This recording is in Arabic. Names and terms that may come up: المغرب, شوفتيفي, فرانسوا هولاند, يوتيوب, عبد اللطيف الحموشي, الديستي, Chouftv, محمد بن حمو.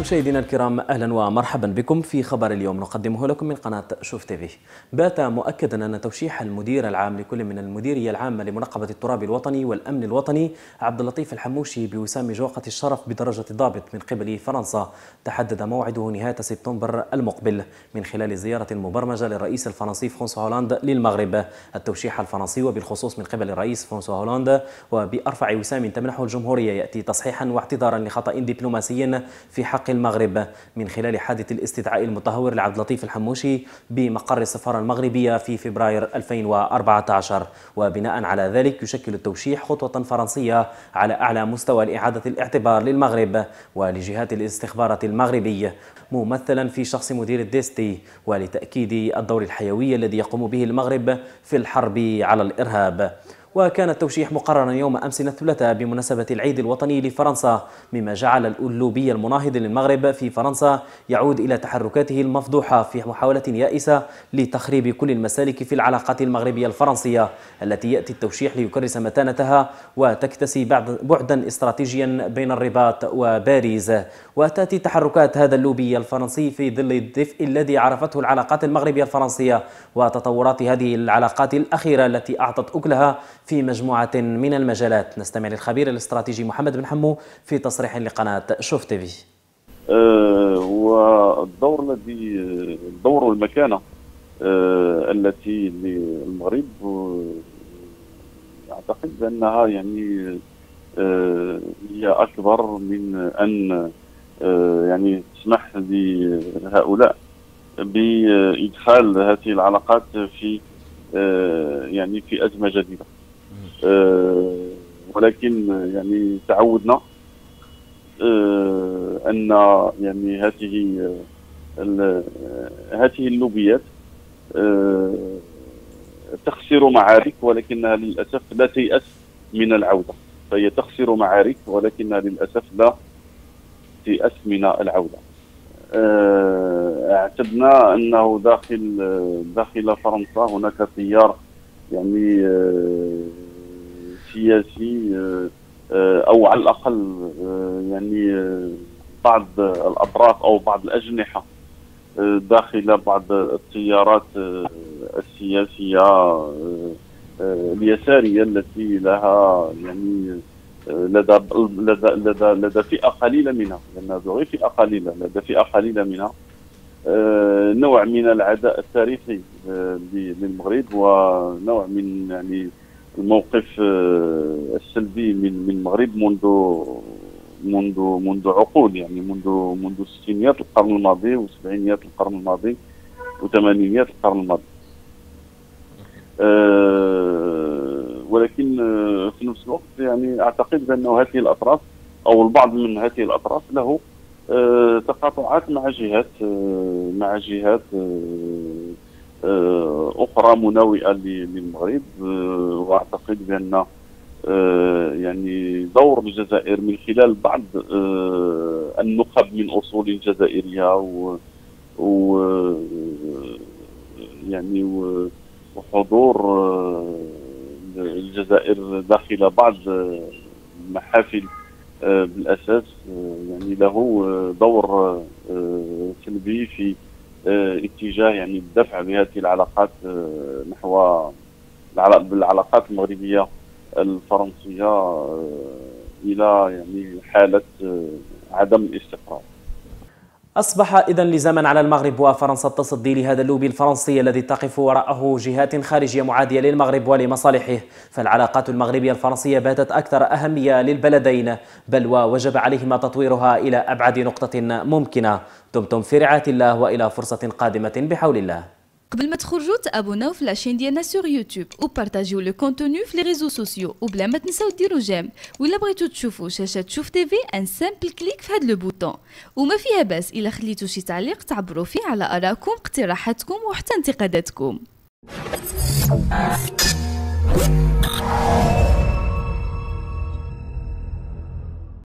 مشاهدينا الكرام، أهلا ومرحبا بكم في خبر اليوم نقدمه لكم من قناة شوفتيفي. بات مؤكدا أن توشيح المدير العام لكل من المديرية العامة لمنقبة التراب الوطني والأمن الوطني عبد اللطيف الحموشي بوسام جوقة الشرف بدرجة الضابط من قبل فرنسا تحدد موعده نهاية سبتمبر المقبل من خلال زيارة مبرمجة للرئيس الفرنسي فرانسوا هولاند للمغرب. التوشيح الفرنسي وبالخصوص من قبل الرئيس فرانسوا هولاند وبأرفع وسام تمنحه الجمهورية يأتي تصحيحا واعتذارا لخطأ دبلوماسي في حق المغرب من خلال حادث الاستدعاء المتهور لعبد اللطيف الحموشي بمقر السفارة المغربية في فبراير 2014. وبناء على ذلك يشكل التوشيح خطوة فرنسية على أعلى مستوى لإعادة الاعتبار للمغرب ولجهات الاستخبارات المغربية ممثلا في شخص مدير الديستي، ولتأكيد الدور الحيوي الذي يقوم به المغرب في الحرب على الإرهاب. وكان التوشيح مقررا يوم أمس الثلاثاء بمناسبة العيد الوطني لفرنسا، مما جعل الألوبي المناهض للمغرب في فرنسا يعود إلى تحركاته المفضوحة في محاولة يائسة لتخريب كل المسالك في العلاقات المغربية الفرنسية، التي يأتي التوشيح ليكرس متانتها وتكتسي بعدا استراتيجيا بين الرباط وباريس. وتأتي تحركات هذا اللوبي الفرنسي في ظل الدفء الذي عرفته العلاقات المغربية الفرنسية وتطورات هذه العلاقات الأخيرة التي أعطت أكلها في مجموعة من المجالات. نستمع للخبير الاستراتيجي محمد بن حمو في تصريح لقناة شوفتيفي. والدور الذي الدور والمكانة التي للمغرب أعتقد أنها يعني هي أكبر من أن يعني تسمح لهؤلاء بإدخال هذه العلاقات في يعني في أزمة جديدة. ولكن يعني تعودنا ان يعني هذه اللوبيات تخسر معارك ولكنها للاسف لا تيأس من العودة، فهي تخسر معارك ولكنها للاسف لا تيأس من العودة. اعتبنا انه داخل فرنسا هناك تيار يعني سياسي او على الاقل يعني بعض الاطراف او بعض الاجنحه داخل بعض التيارات السياسيه اليساريه التي لها يعني لدى فئه قليله منها، لانها ذوي فئه قليله، لدى فئه قليله منها نوع من العداء التاريخي للمغرب ونوع من يعني الموقف السلبي من المغرب منذ عقود، يعني منذ ستينيات القرن الماضي وسبعينيات القرن الماضي وثمانينيات القرن الماضي. ولكن في نفس الوقت يعني اعتقد بان هذه الاطراف او البعض من هذه الاطراف له تقاطعات مع جهات أخرى مناوئة للمغرب. وأعتقد بأن يعني دور الجزائر من خلال بعض النخب من أصول جزائرية يعني وحضور الجزائر داخل بعض المحافل بالأساس يعني له دور سلبي في اتجاه يعني الدفع بهذه العلاقات نحو العلاقات المغربية الفرنسية إلى يعني حالة عدم الاستقرار. أصبح إذن لزاما على المغرب وفرنسا التصدي لهذا اللوبي الفرنسي الذي تقف وراءه جهات خارجية معادية للمغرب ولمصالحه، فالعلاقات المغربية الفرنسية باتت أكثر أهمية للبلدين، بل ووجب عليهما تطويرها إلى أبعد نقطة ممكنة. دمتم في رعاية الله وإلى فرصة قادمة بحول الله. قبل ما تخرجوا تابوناو في لاشين ديالنا سور يوتيوب وبارطاجيو لو كونتوني في لي ريزو سوسيو، وبلا ما تنساو ديروا جيم، ولا بغيتو تشوفوا شاشه شوف تيفي ان سامبل كليك في هاد لو بوطون، وما فيها باس الا خليتو شي تعليق تعبروا فيه على ارائكم اقتراحاتكم وحتى انتقاداتكم.